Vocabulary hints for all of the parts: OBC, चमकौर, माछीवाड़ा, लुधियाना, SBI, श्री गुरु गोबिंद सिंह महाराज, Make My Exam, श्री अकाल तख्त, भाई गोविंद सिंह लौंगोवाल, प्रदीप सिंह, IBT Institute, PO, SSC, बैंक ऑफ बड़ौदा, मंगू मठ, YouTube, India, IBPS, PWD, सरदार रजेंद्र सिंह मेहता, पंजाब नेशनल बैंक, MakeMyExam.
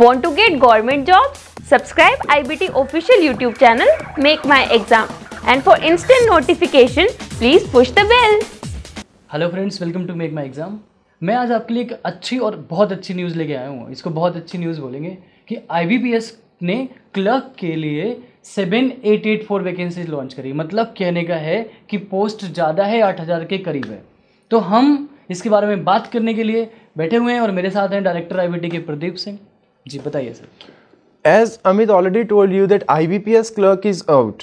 Want to get government jobs? Subscribe IBT official YouTube channel Make My Exam and for instant notification please push the bell. Hello friends, welcome to make my exam. मैं आज आपके लिए एक अच्छी और बहुत अच्छी news लेके आया हूँ। इसको बहुत अच्छी न्यूज़ बोलेंगे कि IBPS ने क्लर्क के लिए 7884 वैकेंसीज लॉन्च करी। मतलब कहने का है कि पोस्ट ज़्यादा है, 8000 के करीब है। तो हम इसके बारे में बात करने के लिए बैठे हुए हैं और मेरे साथ हैं डायरेक्टर IBT के प्रदीप सिंह जी। बताइए sir. As Amit already told you that IBPS clerk is out.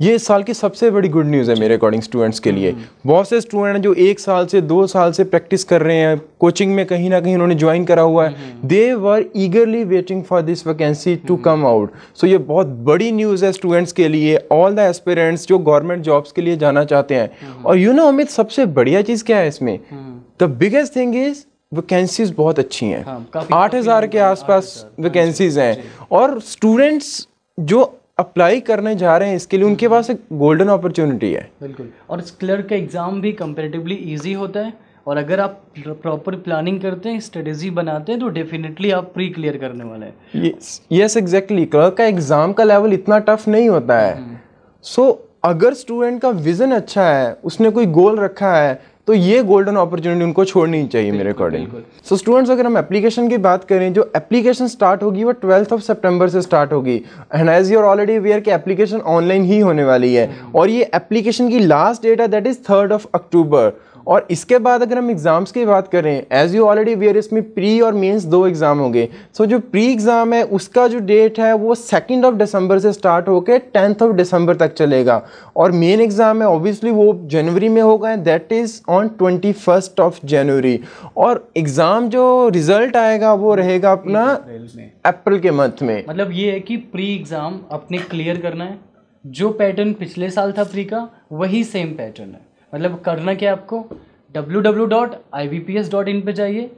ये इस साल की सबसे बड़ी गुड न्यूज़ है मेरे अकॉर्डिंग स्टूडेंट्स के लिए। बहुत से स्टूडेंट हैं जो 1 साल से 2 साल से प्रैक्टिस कर रहे हैं, कोचिंग में कहीं ना कहीं उन्होंने ज्वाइन करा हुआ है। They were eagerly waiting for this vacancy to come out. So ये बहुत बड़ी न्यूज़ है स्टूडेंट्स के लिए, ऑल द एस्पिरेंट्स जो गवर्नमेंट जॉब्स के लिए जाना चाहते हैं। और यू नो अमित, सबसे बढ़िया चीज़ क्या है इसमें? The biggest thing is vacancies बहुत अच्छी हैं। 8000 के आसपास वैकेंसीज हैं और स्टूडेंट्स जो अप्लाई करने जा रहे हैं इसके लिए उनके पास एक गोल्डन अपॉर्चुनिटी है। बिल्कुल। और इस क्लर्क का एग्ज़ाम भी कंपैरेटिवली इजी होता है और अगर आप प्रॉपर प्लानिंग करते हैं, स्ट्रेटेजी बनाते हैं तो डेफिनेटली आप प्री क्लियर करने वाले हैं। Yes exactly. क्लर्क का एग्ज़ाम का लेवल इतना टफ नहीं होता है। सो अगर स्टूडेंट का विज़न अच्छा है, उसने कोई गोल रखा है, तो ये गोल्डन अपॉर्चुनिटी उनको छोड़नी चाहिए मेरे अकॉर्डिंग। सो स्टूडेंट्स, अगर हम एप्लीकेशन की बात करें, जो एप्लीकेशन स्टार्ट होगी वो 12 सितंबर से स्टार्ट होगी। And as you are already aware कि एप्लीकेशन ऑनलाइन ही होने वाली है और ये एप्लीकेशन की लास्ट डेट है दैट इज़ 3 अक्टूबर। और इसके बाद अगर हम एग्ज़ाम्स की बात करें, एज यू ऑलरेडी अवेयर इसमें प्री और मेंस 2 एग्ज़ाम होंगे। सो जो प्री एग्ज़ाम है उसका जो डेट है वो 2 दिसंबर से स्टार्ट होकर 10 दिसंबर तक चलेगा। और मेन एग्ज़ाम है ऑब्वियसली वो जनवरी में होगा, दैट इज़ ऑन 21 जनवरी। और एग्ज़ाम जो रिज़ल्ट आएगा वो रहेगा अपना अप्रैल के मंथ में। मतलब ये है कि प्री एग्ज़ाम अपने क्लियर करना है। जो पैटर्न पिछले साल था प्री का वही सेम पैटर्न है। मतलब करना क्या, आपको www.ibps.in पे जाइए।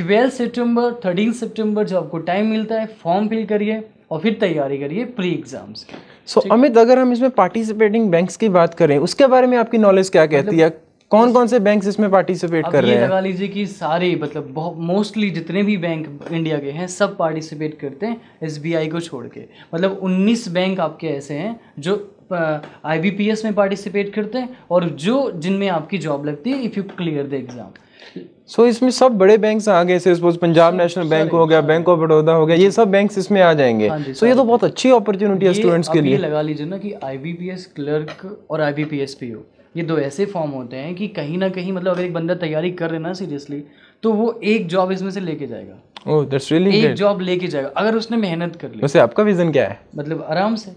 12 सितंबर 13 सितंबर जो आपको टाइम मिलता है फॉर्म फिल करिए और फिर तैयारी करिए प्री एग्ज़ाम्स की। सो अमित, अगर हम इसमें पार्टिसिपेटिंग बैंक्स की बात करें, उसके बारे में आपकी नॉलेज क्या कहती है? कौन कौन से बैंक्स इसमें पार्टिसिपेट कर रहे हैं? लगा लीजिए कि सारे, मतलब मोस्टली जितने भी बैंक इंडिया के हैं सब पार्टिसिपेट करते हैं, SBI को छोड़ के। मतलब 19 बैंक आपके ऐसे हैं जो IBPS में पार्टिसिपेट करते हैं और जो जिनमें आपकी जॉब लगती है if you clear the exam. So इसमें सब बड़े बैंक्स आ गए, से सपोज पंजाब नेशनल बैंक हो गया, बैंक ऑफ बड़ौदा हो गया, ये सब बैंक्स इसमें आ जाएंगे। सो ये तो बहुत अच्छी अपॉर्चुनिटी है स्टूडेंट्स के लिए। लगा लीजिए ना कि IBPS क्लर्क और IBPS PO, ये 2 ऐसे फॉर्म होते हैं कि कहीं ना कहीं, मतलब अगर एक बंदा तैयारी कर रहे ना सीरियसली तो वो एक जॉब इसमें से लेके जाएगा। Oh that's really good. एक जॉब लेके जाएगा अगर उसने मेहनत कर ली। वैसे आपका विजन क्या है? मतलब आराम से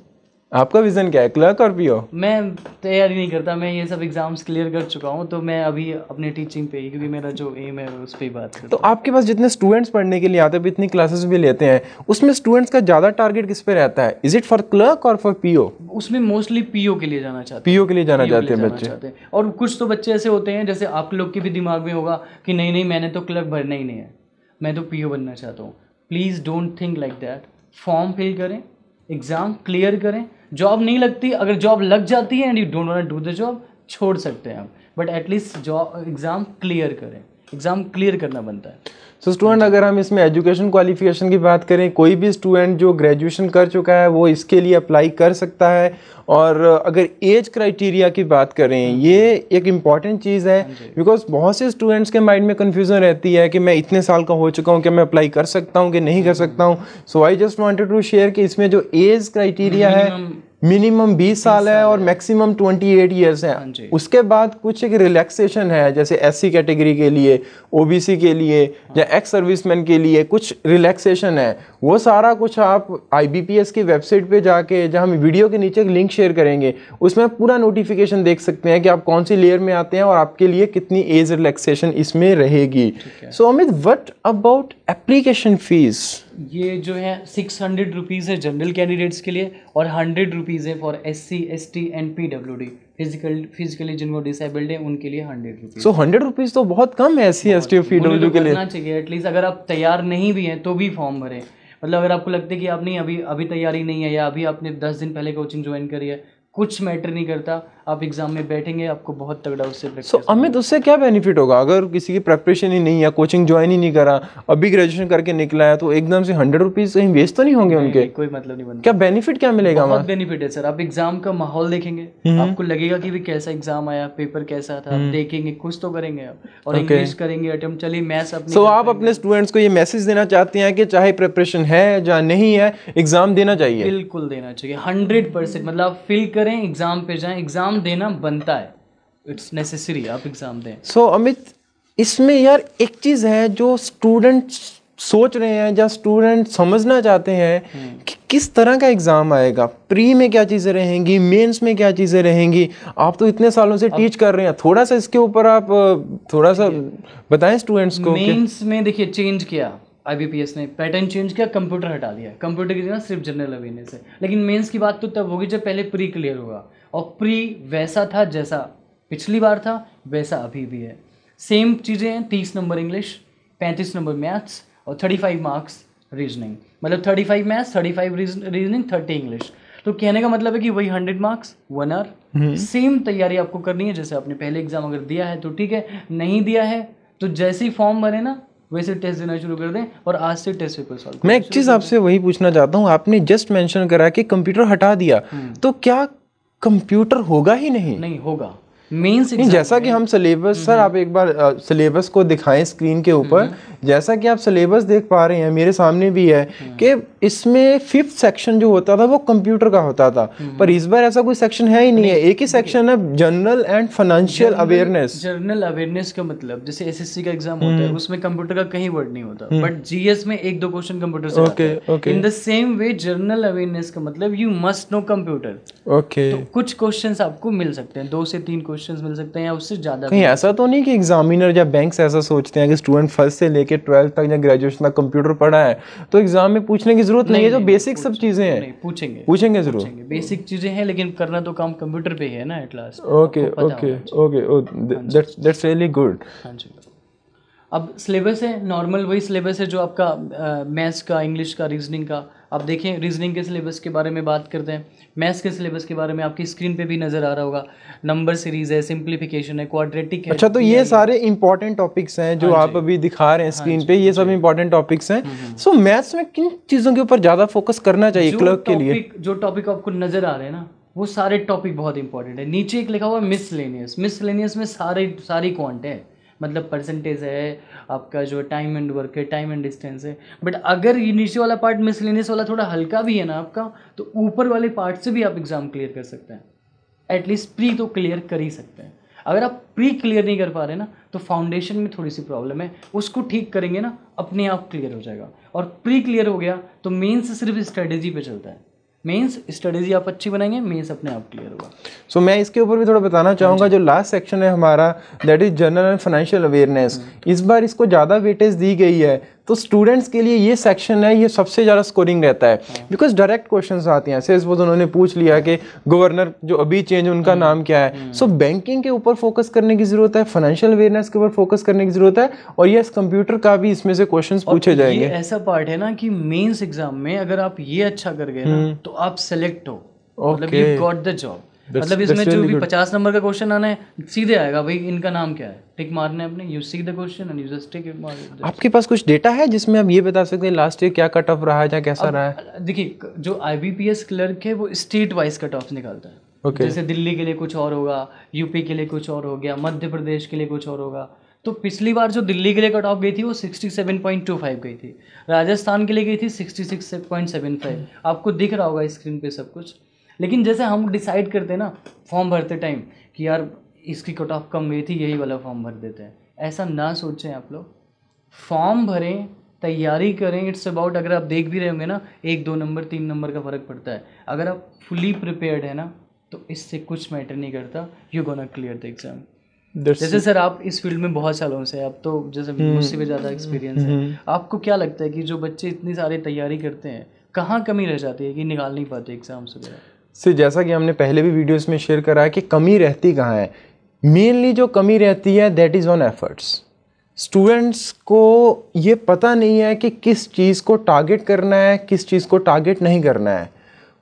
आपका विज़न क्या है, क्लर्क और पीओ? मैं तैयारी नहीं करता, मैं ये सब एग्ज़ाम्स क्लियर कर चुका हूँ तो मैं अभी अपने टीचिंग पे ही, क्योंकि मेरा जो एम है उस पर ही बात करता हूँ। तो आपके पास जितने स्टूडेंट्स पढ़ने के लिए आते हैं, इतनी क्लासेस भी लेते हैं, उसमें स्टूडेंट्स का ज़्यादा टारगेट किस पे रहता है? इज़ इट फॉर क्लर्क और फॉर पीओ? उसमें मोस्टली पीओ के लिए जाना चाहते हैं, पीओ के लिए जाना चाहते हैं बच्चे। और कुछ तो बच्चे ऐसे होते हैं जैसे आप लोग के भी दिमाग में होगा कि नहीं नहीं मैंने तो क्लर्क भरना ही नहीं है, मैं तो पीओ बनना चाहता हूँ। Please don't think like that. Form fill करें, एग्ज़ाम क्लियर करें। जॉब नहीं लगती, अगर जॉब लग जाती है and you don't want to do the job, छोड़ सकते हैं आप, but at least job exam clear करें। एग्ज़ाम क्लियर करना बनता है। सो स्टूडेंट, अगर हम इसमें एजुकेशन क्वालिफिकेशन की बात करें, कोई भी स्टूडेंट जो ग्रेजुएशन कर चुका है वो इसके लिए अप्लाई कर सकता है। और अगर एज क्राइटेरिया की बात करें, ये एक इम्पॉर्टेंट चीज़ है बिकॉज बहुत से स्टूडेंट्स के माइंड में कन्फ्यूज़न रहती है कि मैं इतने साल का हो चुका हूँ, कि मैं अप्लाई कर सकता हूँ कि नहीं कर सकता हूँ। So I just wanted to share कि इसमें जो एज क्राइटेरिया है मिनिमम 20 साल है और मैक्सिमम 28 ईयर्स है। उसके बाद कुछ एक रिलैक्सेशन है, जैसे SC कैटेगरी के लिए, OBC के लिए या एक्स सर्विसमैन के लिए कुछ रिलैक्सेशन है। वो सारा कुछ आप IBPS की वेबसाइट पे जाके, जहाँ हम वीडियो के नीचे एक लिंक शेयर करेंगे, उसमें पूरा नोटिफिकेशन देख सकते हैं कि आप कौन सी लेयर में आते हैं और आपके लिए कितनी एज रिलैक्सेशन इसमें रहेगी। So Amit, what about application fees? ये जो है 600 रुपीज़ है जनरल कैंडिडेट्स के लिए और 100 रुपीज़ है for SC ST and PWD, physically जिनको डिसेबल्ड है उनके लिए 100 रुपीज़। सो 100 रुपीज़ तो बहुत कम है SC ST PWD के लिए। करना चाहिए एटलीस्ट, अगर आप तैयार नहीं भी हैं तो भी फॉर्म भरें। मतलब अगर आपको लगता है कि आप नहीं, अभी तैयारी नहीं है या अभी आपने 10 दिन पहले कोचिंग ज्वाइन करी है, कुछ मैटर नहीं करता। आप एग्जाम में बैठेंगे, आपको बहुत तगड़ा उससे प्रैक्टिस। तो अमित, उससे क्या बेनिफिट होगा अगर किसी की प्रेपरेशन ही नहीं या कोचिंग ज्वाइन ही नहीं करा, अभी ग्रेजुएशन करके निकला है, तो एकदम से 100 रुपीज़ कहीं वेस्ट तो नहीं होंगे उनके? कोई मतलब नहीं बनता। क्या बेनिफिट क्या मिलेगा? बहुत बेनिफिट है सर। आप एग्जाम का माहौल देखेंगे, आपको लगेगा कि भी कैसा एग्जाम आया, पेपर कैसा था, आप देखेंगे, कुछ तो करेंगे आप, और इंग्लिश करेंगे अटेम्प्ट। चलिए मैथ्स अपने। सो आप अपने स्टूडेंट्स को ये मैसेज देना चाहते हैं कि चाहे प्रेपरेशन है या नहीं है, एग्जाम देना चाहिए? बिल्कुल देना चाहिए, 100%। मतलब आप फिल करें, एग्जाम पे जाएं, एग्जाम देना बनता है, इट्स नेसेसरी, आप एग्जाम दें। सो अमित, इसमें यार एक चीज़ है जो स्टूडेंट सोच रहे हैं या स्टूडेंट समझना चाहते हैं कि किस तरह का एग्ज़ाम आएगा, प्री में क्या चीज़ें रहेंगी, मेंस में क्या चीज़ें रहेंगी। आप तो इतने सालों से टीच कर रहे हैं, थोड़ा सा इसके ऊपर आप थोड़ा सा बताएं स्टूडेंट्स को। मेंस में देखिए चेंज किया IBPS ने, पैटर्न चेंज किया, कंप्यूटर हटा दिया, कंप्यूटर की जगह सिर्फ जनरल अवेयरनेस है। लेकिन मेंस की बात तो तब होगी जब पहले प्री क्लियर होगा, और प्री वैसा था जैसा पिछली बार था वैसा अभी भी है। सेम चीज़ें हैं, 30 नंबर इंग्लिश, 35 नंबर मैथ्स और 35 मार्क्स रीजनिंग। मतलब 35 मैथ्स, 35 रीजनिंग, 30 इंग्लिश। तो कहने का मतलब है कि वही 100 मार्क्स, 1 आवर, सेम तैयारी आपको करनी है जैसे आपने पहले एग्जाम अगर दिया है तो ठीक है, नहीं दिया है तो जैसे ही फॉर्म भरे ना वैसे टेस्ट देना शुरू कर दें, और आज से टेस्ट पेपर सॉल्व। मैं एक चीज़ आपसे वही पूछना चाहता हूँ, आपने जस्ट मेंशन करा कि कंप्यूटर हटा दिया, तो क्या कंप्यूटर होगा ही नहीं? नहीं होगा मेंस एग्जाम। जैसा कि हम सिलेबस, सर आप एक बार सिलेबस को दिखाएं स्क्रीन के ऊपर, जैसा कि आप सिलेबस देख पा रहे हैं, मेरे सामने भी है कि इसमें 5th सेक्शन जो होता था वो कंप्यूटर का होता था, पर इस बार ऐसा कोई सेक्शन है ही नहीं है, एक ही सेक्शन है general and financial awareness. General awareness का मतलब जैसे SSC का एग्जाम होता है उसमें कंप्यूटर का कहीं वर्ड नहीं होता, बट GS में 1-2 क्वेश्चन कंप्यूटर से आता है। In the same way general awareness का मतलब you must know computer. Okay, कुछ क्वेश्चन आपको मिल सकते हैं, 2 से 3 क्वेश्चन मिल सकते हैं या उससे ज्यादा। कहीं ऐसा तो नहीं कि एग्जामिनर या बैंक्स ऐसा सोचते हैं कि स्टूडेंट फर्स्ट से लेके 12th तक या ग्रेजुएशन तक कंप्यूटर पढ़ा है तो एग्जाम में पूछने की जरूरत नहीं है, जो बेसिक सब चीजें हैं। पूछेंगे जरूर, बेसिक चीजें हैं, लेकिन करना तो काम कंप्यूटर पे है ना at last. Okay okay okay, that's really good. अब सिलेबस है नॉर्मल, वही सिलेबस है जो आपका मैथ्स का, इंग्लिश का, रीजनिंग का। आप देखें, रीजनिंग के सिलेबस के बारे में बात करते हैं, मैथ्स के सिलेबस के बारे में आपकी स्क्रीन पे भी नज़र आ रहा होगा, नंबर सीरीज़ है, सिंप्लीफिकेशन है, क्वाड्रेटिक है। अच्छा, तो ये सारे इंपॉर्टेंट टॉपिक्स हैं जो आप अभी दिखा रहे हैं स्क्रीन पे, ये सब इंपॉर्टेंट टॉपिक्स हैं। सो मैथ्स में किन चीज़ों के ऊपर ज़्यादा फोकस करना चाहिए क्लर्क के लिए? जो टॉपिक आपको नज़र आ रहे हैं ना वो सारे टॉपिक बहुत इंपॉर्टेंट है। नीचे एक लिखा हुआ है मिसलेनियस, मिसलेनियस में सारी क्वांट है, मतलब परसेंटेज है, आपका जो टाइम एंड वर्क है, टाइम एंड डिस्टेंस है। बट अगर ये नीचे वाला पार्ट मिसलेनियस वाला थोड़ा हल्का भी है ना आपका, तो ऊपर वाले पार्ट से भी आप एग्ज़ाम क्लियर कर सकते हैं, एटलीस्ट प्री तो क्लियर कर ही सकते हैं। अगर आप प्री क्लियर नहीं कर पा रहे ना तो फाउंडेशन में थोड़ी सी प्रॉब्लम है, उसको ठीक करेंगे ना अपने आप क्लियर हो जाएगा। और प्री क्लियर हो गया तो मेन्स सिर्फ स्ट्रेटेजी पर चलता है, मेंस स्ट्रेटेजी आप अच्छी बनाएंगे, मेंस अपने आप क्लियर होगा। सो मैं इसके ऊपर भी थोड़ा बताना चाहूँगा, जो लास्ट सेक्शन है हमारा that is general and financial awareness, इस बार इसको ज़्यादा वेटेज दी गई है, तो स्टूडेंट्स के लिए ये सेक्शन है, ये सबसे ज़्यादा स्कोरिंग रहता है, बिकॉज डायरेक्ट क्वेश्चंस आते हैं। सिर्फ वो उन्होंने पूछ लिया कि गवर्नर जो अभी चेंज उनका नाम क्या है। सो बैंकिंग के ऊपर फोकस करने की ज़रूरत है, फाइनेंशियल अवेयरनेस के ऊपर फोकस करने की ज़रूरत है, और ये कंप्यूटर का भी इसमें से क्वेश्चन पूछे जाएंगे। ऐसा पार्ट है ना कि मेन्स एग्जाम में अगर आप ये अच्छा कर गए ना तो आप सेलेक्ट हो, मतलब यू गॉट द जॉब। मतलब इसमें जो भी 50 नंबर का क्वेश्चन आना है सीधे आएगा, भाई इनका नाम क्या है, टिक मारना है अपने, you see the question and you just tick it, मार इट। आपके पास कुछ डेटा है जिसमें आप ये बता सकते हैं लास्ट ईयर क्या कट ऑफ रहा है या कैसा रहा है? देखिए, जो IBPS क्लर्क है वो स्टेट वाइज कट ऑफ निकालता है। जैसे दिल्ली के लिए कुछ और होगा, यूपी के लिए कुछ और हो गया, मध्य प्रदेश के लिए कुछ और होगा। तो पिछली बार जो दिल्ली के लिए कट ऑफ गई थी वो 67.25 गई थी, राजस्थान के लिए गई थी 66.75। आपको दिख रहा होगा स्क्रीन पे सब कुछ। लेकिन जैसे हम डिसाइड करते हैं ना फॉर्म भरते टाइम कि यार इसकी कट ऑफ कम गई थी, यही वाला फॉर्म भर देते हैं, ऐसा ना सोचें आप लोग। फॉर्म भरें, तैयारी करें, इट्स अबाउट, अगर आप देख भी रहे होंगे ना 1-2 नंबर 3 नंबर का फ़र्क पड़ता है। अगर आप फुली प्रिपेयर्ड है ना तो इससे कुछ मैटर नहीं करता, you gonna clear the exam. जैसे सर आप इस फील्ड में बहुत सालों से, आप तो जैसे मुझसे भी ज़्यादा एक्सपीरियंस है, आपको क्या लगता है कि जो बच्चे इतनी सारी तैयारी करते हैं कहाँ कमी रह जाती है कि निकाल नहीं पाते एग्ज़ाम्स वगैरह? से जैसा कि हमने पहले भी वीडियोस में शेयर करा है कि कमी रहती कहाँ है, मेनली जो कमी रहती है that is on efforts. Students को ये पता नहीं है कि किस चीज़ को टारगेट करना है, किस चीज़ को टारगेट नहीं करना है।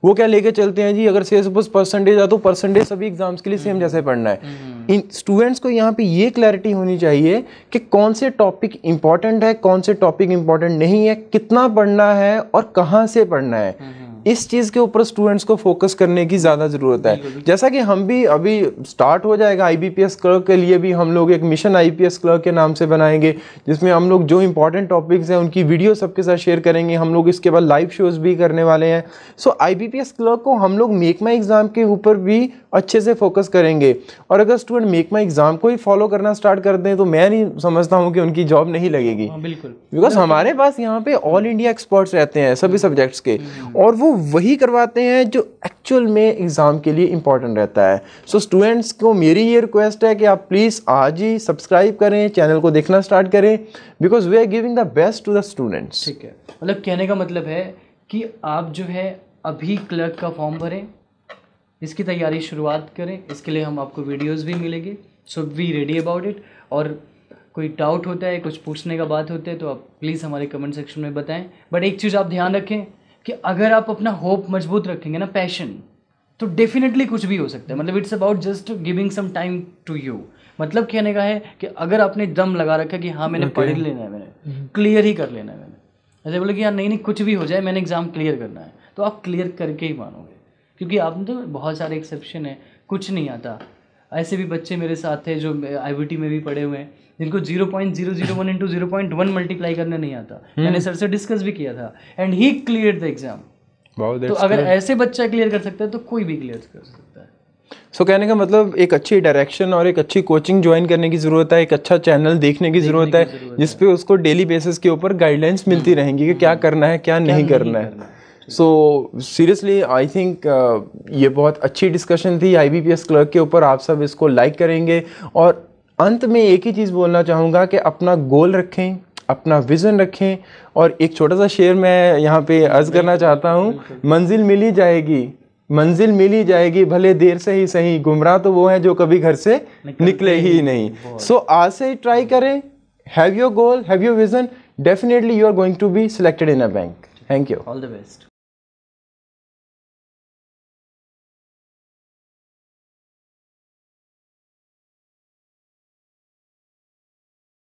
वो क्या लेके चलते हैं जी, अगर से सपोज परसेंटेज आ तो परसेंटेज सभी एग्जाम्स के लिए सेम जैसे पढ़ना है। इन स्टूडेंट्स को यहाँ पे ये क्लैरिटी होनी चाहिए कि कौन से टॉपिक इम्पॉर्टेंट है, कौन से टॉपिक इम्पॉर्टेंट नहीं है, कितना पढ़ना है और कहाँ से पढ़ना है। इस चीज़ के ऊपर स्टूडेंट्स को फोकस करने की ज़्यादा ज़रूरत है। जैसा कि हम भी अभी स्टार्ट हो जाएगा, IBPS क्लर्क के लिए भी हम लोग एक मिशन IBPS क्लर्क के नाम से बनाएंगे, जिसमें हम लोग जो इंपॉर्टेंट टॉपिक्स हैं उनकी वीडियो सबके साथ शेयर करेंगे। हम लोग इसके बाद लाइव शोज़ भी करने वाले हैं। सो IBPS क्लर्क को हम लोग मेक माई एग्ज़ाम के ऊपर भी अच्छे से फोकस करेंगे। और अगर स्टूडेंट मेक माई एग्ज़ाम को ही फॉलो करना स्टार्ट कर दें तो मैं नहीं समझता हूँ कि उनकी जॉब नहीं लगेगी। बिल्कुल, बिकॉज हमारे पास यहाँ पे ऑल इंडिया एक्सपर्ट्स रहते हैं सभी सब्जेक्ट्स के, और वो वही करवाते हैं जो एक्चुअल में एग्ज़ाम के लिए इम्पॉर्टेंट रहता है। सो स्टूडेंट्स को मेरी ये रिक्वेस्ट है कि आप प्लीज़ आज ही सब्सक्राइब करें, चैनल को देखना स्टार्ट करें, because we are giving the best to the students. ठीक है, मतलब कहने का मतलब है कि आप जो है अभी क्लर्क का फॉर्म भरें, इसकी तैयारी शुरुआत करें। इसके लिए हम आपको वीडियोस भी मिलेंगे, so be ready about it. और कोई डाउट होता है, कुछ पूछने का बात होता है तो आप प्लीज़ हमारे कमेंट सेक्शन में बताएं। बट एक चीज़ आप ध्यान रखें कि अगर आप अपना होप मजबूत रखेंगे ना, पैशन, तो डेफिनेटली कुछ भी हो सकता है। मतलब it's about just giving some time to you. मतलब कहने का है कि अगर आपने दम लगा रखा कि हाँ मैंने पढ़ लेना है, मैंने क्लियर ही कर लेना है, मैंने ऐसे बोले कि यार नहीं कुछ भी हो जाए मैंने एग्ज़ाम क्लियर करना है, तो आप क्लियर करके ही मानोगे। क्योंकि आपने तो बहुत सारे एक्सेप्शन है, कुछ नहीं आता। ऐसे भी बच्चे मेरे साथ थे जो IBT में भी पढ़े हुए हैं, जिनको 0.001 इंटू 0.1 मल्टीप्लाई करना नहीं आता। मैंने सर से डिस्कस भी किया था and he clear the exam. तो अगर ऐसे बच्चा क्लियर कर सकता है तो कोई भी क्लियर कर सकता है। सो कहने का मतलब एक अच्छी डायरेक्शन और एक अच्छी कोचिंग ज्वाइन करने की ज़रूरत है, एक अच्छा चैनल देखने की ज़रूरत है जिस पे उसको डेली बेसिस के ऊपर गाइडलाइंस मिलती रहेंगी कि क्या करना है क्या नहीं करना है। सो सीरियसली आई थिंक ये बहुत अच्छी डिस्कशन थी IBPS क्लर्क के ऊपर। आप सब इसको लाइक करेंगे। और अंत में एक ही चीज़ बोलना चाहूँगा कि अपना गोल रखें, अपना विज़न रखें। और एक छोटा सा शेर मैं यहाँ पे अर्ज़ करना चाहता हूँ, मंजिल मिल ही जाएगी, मंजिल मिल ही जाएगी, भले देर से ही सही, गुमराह तो वो है जो कभी घर से निकले ही नहीं। सो आज से ही ट्राई करें, have your goal, have your vision, definitely you are going to be selected in a bank. Thank you, all the best.